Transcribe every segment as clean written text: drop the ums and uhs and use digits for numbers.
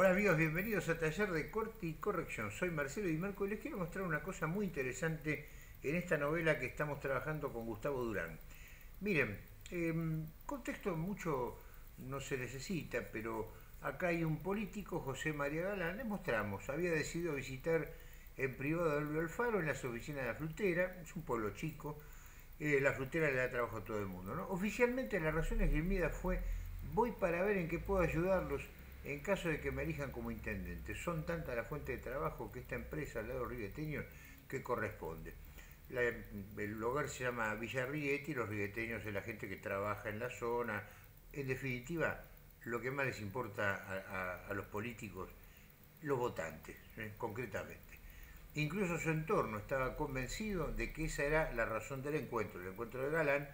Hola amigos, bienvenidos a Taller de Corte y Corrección. Soy Marcelo Di Marco y les quiero mostrar una cosa muy interesante en esta novela que estamos trabajando con Gustavo Durán. Miren, contexto mucho no se necesita, pero acá hay un político, José María Galán, le mostramos, había decidido visitar en privado a Elio Alfaro en las oficinas de La Frutera, es un pueblo chico, La Frutera le da trabajo a todo el mundo, ¿no? Oficialmente la razón esgrimida fue: voy para ver en qué puedo ayudarlos en caso de que me elijan como intendente. Son tantas las fuentes de trabajo que esta empresa al lado rigueteño que corresponde. El hogar se llama Villa Rieti, los rigueteños es la gente que trabaja en la zona. En definitiva, lo que más les importa a los políticos, los votantes, concretamente. Incluso su entorno estaba convencido de que esa era la razón del encuentro, el encuentro de Galán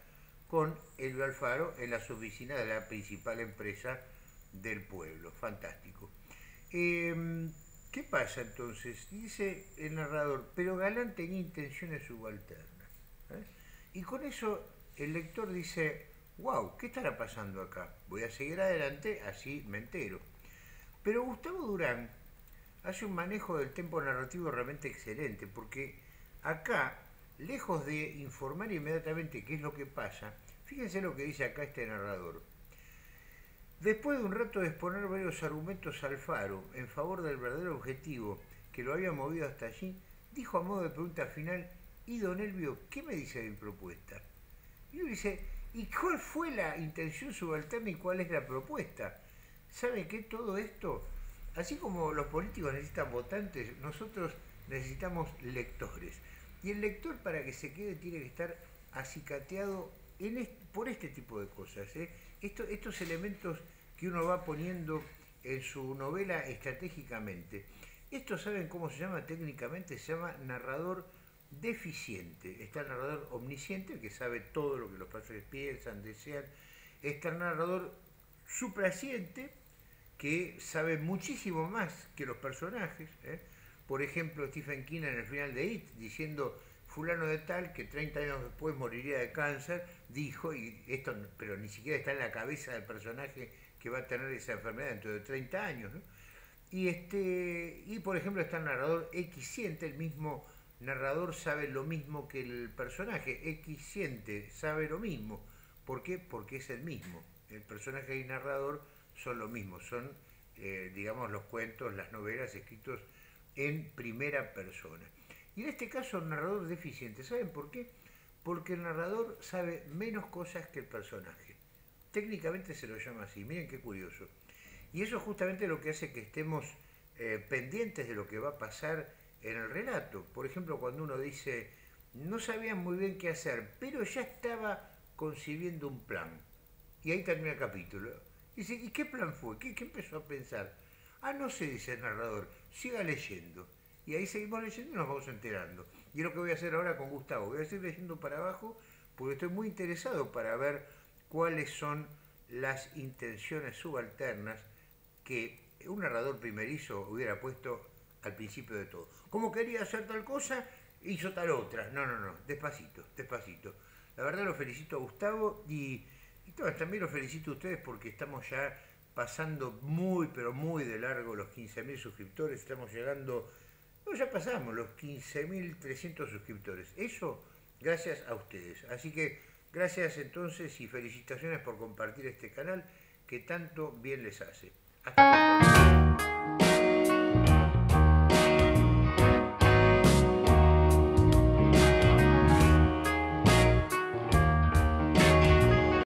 con Elio Alfaro en las oficinas de la principal empresa del pueblo. Fantástico. ¿Qué pasa entonces? Dice el narrador, pero Galán tenía intenciones subalternas. Y con eso el lector dice, wow, ¿qué estará pasando acá? Voy a seguir adelante, así me entero. Pero Gustavo Durán hace un manejo del tempo narrativo realmente excelente, porque acá, lejos de informar inmediatamente qué es lo que pasa, fíjense lo que dice acá este narrador. Después de un rato de exponer varios argumentos a Alfaro en favor del verdadero objetivo que lo había movido hasta allí, dijo a modo de pregunta final, ¿y don Elvio qué me dice de mi propuesta? Y uno dice, ¿y cuál fue la intención subalterna y cuál es la propuesta? ¿Sabe qué? Todo esto, así como los políticos necesitan votantes, nosotros necesitamos lectores. Y el lector, para que se quede, tiene que estar acicateado por este tipo de cosas, ¿eh? Estos elementos que uno va poniendo en su novela estratégicamente. Esto, ¿saben cómo se llama técnicamente? Se llama narrador deficiente. Está el narrador omnisciente, que sabe todo lo que los personajes piensan, desean. Está el narrador supraciente, que sabe muchísimo más que los personajes, ¿eh? Por ejemplo, Stephen King en el final de It, diciendo, fulano de tal, que 30 años después moriría de cáncer, dijo, y esto, pero ni siquiera está en la cabeza del personaje que va a tener esa enfermedad dentro de 30 años, ¿no? Y por ejemplo está el narrador equisciente, el mismo narrador sabe lo mismo que el personaje, equisciente sabe lo mismo. ¿Por qué? Porque es el mismo. El personaje y el narrador son lo mismo, son, digamos, los cuentos, las novelas escritos en primera persona. Y en este caso el narrador deficiente, ¿saben por qué? Porque el narrador sabe menos cosas que el personaje. Técnicamente se lo llama así, miren qué curioso. Y eso es justamente lo que hace que estemos pendientes de lo que va a pasar en el relato. Por ejemplo, cuando uno dice, no sabían muy bien qué hacer, pero ya estaba concibiendo un plan. Y ahí termina el capítulo. Dice, ¿y qué plan fue? ¿Qué empezó a pensar? Ah, no sé, dice el narrador, siga leyendo. Y ahí seguimos leyendo y nos vamos enterando. Y es lo que voy a hacer ahora con Gustavo. Voy a seguir leyendo para abajo porque estoy muy interesado para ver cuáles son las intenciones subalternas que un narrador primerizo hubiera puesto al principio de todo. Como quería hacer tal cosa, hizo tal otra. No, despacito, despacito. La verdad lo felicito a Gustavo y también los felicito a ustedes porque estamos ya pasando muy, pero muy de largo los 15.000 suscriptores. Estamos llegando... No, ya pasamos los 15.300 suscriptores. Eso gracias a ustedes. Así que gracias entonces y felicitaciones por compartir este canal que tanto bien les hace.